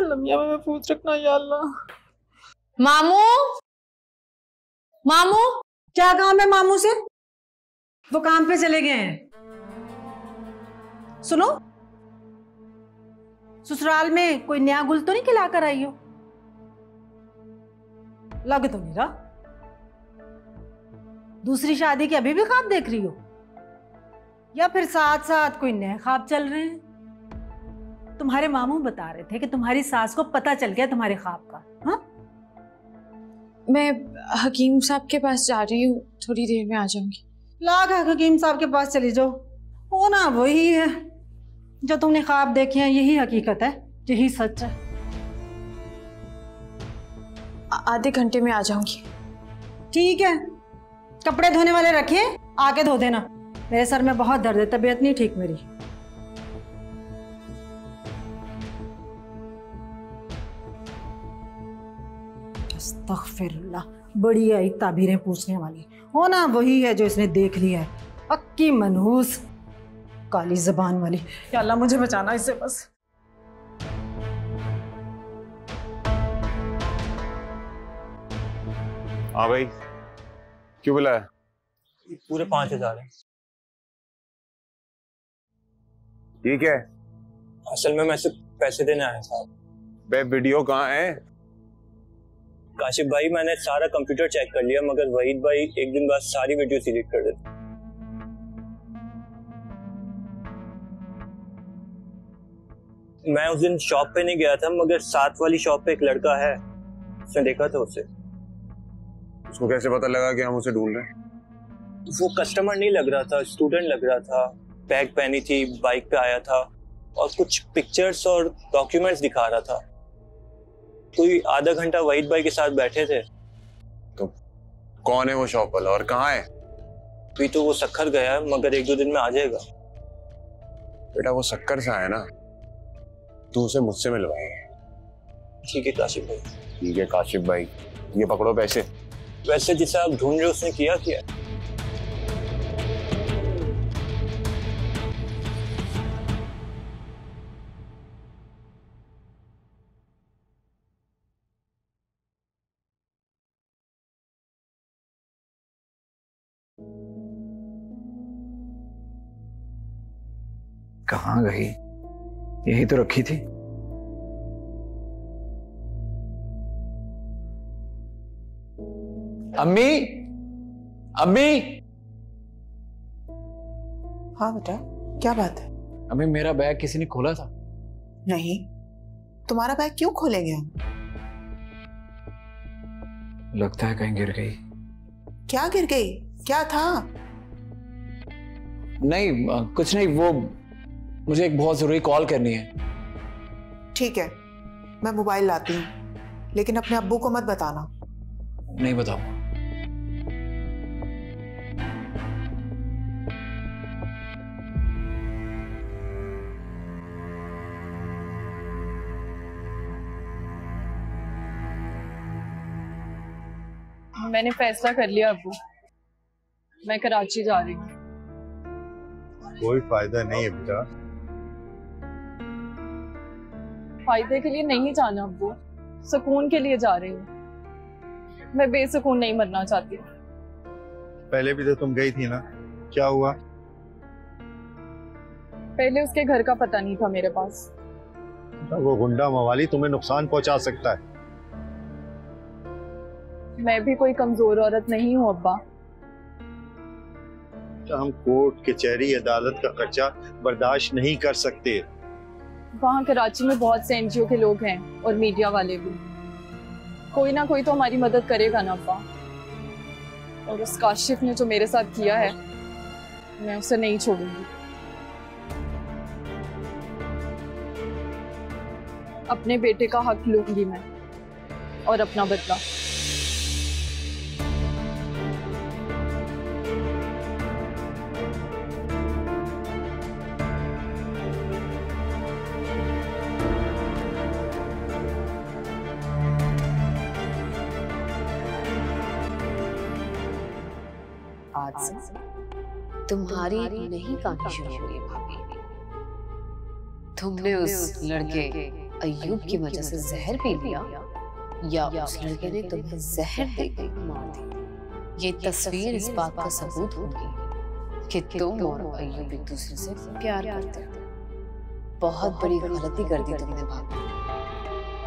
लम्या में महफूज रखना या अल्लाह। मामू, मामू, क्या काम है मामू से? वो काम पे चले गए हैं। सुनो, ससुराल में कोई नया गुल तो नहीं खिला कर आई हो? लग तो नहीं रहा। दूसरी शादी के अभी भी ख्वाब देख रही हो या फिर साथ साथ कोई नए ख्वाब चल रहे हैं? तुम्हारे मामू बता रहे थे कि तुम्हारी सास को पता चल गया तुम्हारे ख्वाब का। हाँ, मैं हकीम साहब के पास जा रही हूँ, थोड़ी देर में आ जाऊंगी। लाग है हकीम साहब के पास चली जाओ, वो ना वही है जो तुमने ख्वाब देखे हैं, यही हकीकत है, यही सच है। आधे घंटे में आ जाऊंगी। ठीक है, कपड़े धोने वाले रखे, आके धो देना। मेरे सर में बहुत दर्द है, तबीयत नहीं ठीक मेरी। अस्तगफिरुल्लाह, बड़ी आई ताबीरें पूछने वाली। हो ना वही है जो इसने देख लिया है, अक्की मनहूस, काली जबान वाली। या अल्लाह मुझे बचाना इससे बस। हाँ भाई, क्यों बुलाया? पूरे 5000 है। ठीक है, असल में मैं सिर्फ पैसे देने आया साहब। बे वीडियो कहाँ है? काशिफ भाई, मैंने सारा कंप्यूटर चेक कर लिया, मगर वहीद भाई एक दिन बाद सारी वीडियो डिलीट कर देते। मैं उस दिन शॉप पे नहीं गया था, मगर साथ वाली शॉप पे एक लड़का है, उसने देखा था उसे। उसको कैसे पता लगा कि हम उसे ढूंढ रहे हैं? वो कस्टमर नहीं लग रहा था, स्टूडेंट लग रहा था। बैग पहनी थी, बाइक पे आया था और कुछ पिक्चर्स और डॉक्यूमेंट्स दिखा रहा था। कोई आधा घंटा वहीद भाई के साथ बैठे थे। तो कौन है वो शॉप वाला और कहाँ है? अभी तो वो सक्खर गया है, मगर एक दो दिन में आ जाएगा। बेटा वो सक्खर से आया ना, तू उसे मुझसे मिलवाएगा। ठीक है काशिफ भाई। ठीक है काशिफ भाई, ये पकड़ो पैसे। वैसे जिसे आप ढूंढ रहे उसने किया क्या? कहाँ गई? यही तो रखी थी। अम्मी, अम्मी। हाँ बेटा, क्या बात है? अम्मी, मेरा बैग किसी ने खोला था। नहीं, तुम्हारा बैग क्यों खोलेंगे हम? लगता है कहीं गिर गई। क्या गिर गई? क्या था? नहीं कुछ नहीं, वो मुझे एक बहुत जरूरी कॉल करनी है। ठीक है, मैं मोबाइल लाती हूँ, लेकिन अपने अब्बू को मत बताना। नहीं बताऊँ। मैंने फैसला कर लिया अब्बू, मैं कराची जा रही हूँ। कोई फायदा नहीं है बेटा। फायदे के लिए नहीं जाना अब्बू, सुकून के लिए जा रही हूँ। मैं बेसुकून नहीं मरना चाहती। पहले भी तो तुम गई थी ना, क्या हुआ? पहले उसके घर का पता नहीं था मेरे पास। वो गुंडा मवाली तुम्हें नुकसान पहुंचा सकता है। मैं भी कोई कमजोर औरत नहीं हूँ अब्बा। हम कोर्ट कचहरी अदालत का खर्चा बर्दाश्त नहीं कर सकते। वहाँ कराची में बहुत से एनजीओ के लोग हैं और मीडिया वाले भी। कोई ना कोई तो हमारी मदद करेगा ना अब्बा। और उस काशिफ ने जो मेरे साथ किया है, मैं उसे नहीं छोड़ूंगी। अपने बेटे का हक लूंगी मैं और अपना बदला। तुम्हारी नहीं कहानी शुरू हुई भाभी। तुमने उस लड़के अय्यूब की वजह से जहर पी लिया या उस लड़के ने तुम्हें जहर देकर मार दिया। ये तस्वीर इस बात का सबूत होगी कि तुम और अय्यूब एक दूसरे से प्यार करते थे। बहुत बड़ी गलती कर दी तुमने भाभी।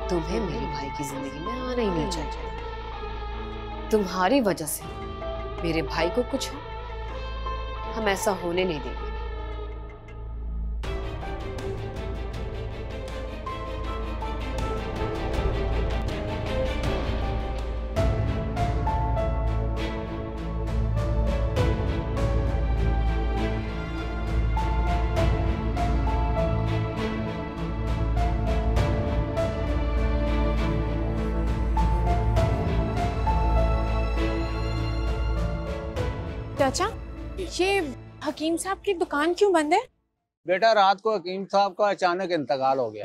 तुम्हें मेरे भाई की जिंदगी में आना ही नहीं चाहिए। तुम्हारी वजह से मेरे भाई को कुछ हो, हम ऐसा होने नहीं देंगे। चाचा, ये हकीम साहब की दुकान क्यों बंद है? बेटा, रात को हकीम साहब का अचानक इंतकाल हो गया।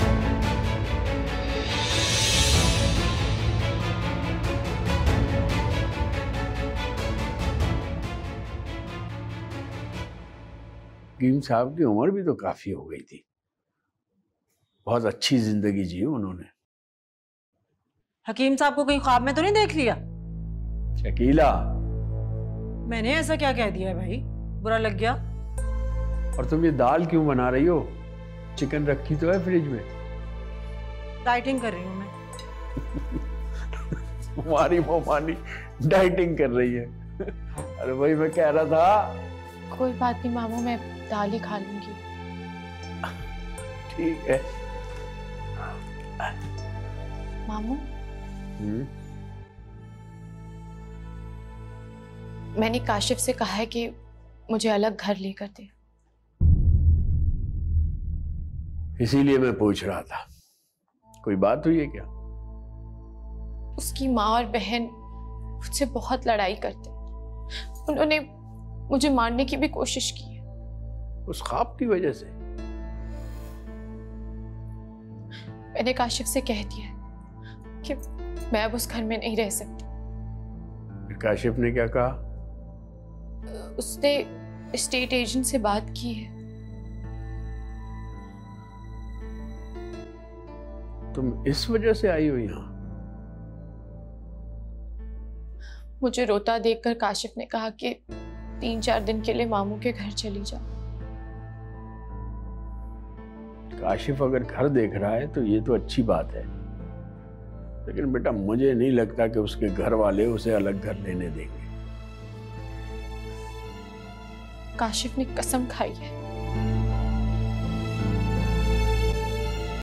हकीम साहब की उम्र भी तो काफी हो गई थी। बहुत अच्छी जिंदगी जी उन्होंने। हकीम साहब को कहीं ख्वाब में तो नहीं देख लिया? शकीला, मैंने ऐसा क्या कह दिया है भाई? बुरा लग गया। और तुम ये दाल क्यों बना रही हो? चिकन रखी तो है फ्रिज में। डाइटिंग कर रही हूँ मैं। तुम्हारी मोमानी डाइटिंग कर रही है। अरे वही मैं कह रहा था। कोई बात नहीं मामू, मैं दाल ही खा लूंगी। ठीक है मामू। मैंने काशिफ से कहा है कि मुझे अलग घर लेकर दे। इसीलिए मैं पूछ रहा था, कोई बात हुई है क्या? उसकी माँ और बहन मुझसे बहुत लड़ाई करते। उन्होंने मुझे मारने की भी कोशिश की है। उस ख्वाब की वजह से? मैंने काशिफ से कह दिया कि मैं अब उस घर में नहीं रह सकती। काशिफ ने क्या कहा? उसने स्टेट एजेंट से बात की है। तुम इस वजह से आई हो यहाँ? मुझे रोता देखकर काशिफ ने कहा कि 3-4 दिन के लिए मामू के घर चली जा। काशिफ अगर घर देख रहा है तो ये तो अच्छी बात है, लेकिन बेटा मुझे नहीं लगता कि उसके घर वाले उसे अलग घर लेने देंगे। काशिफ ने कसम खाई है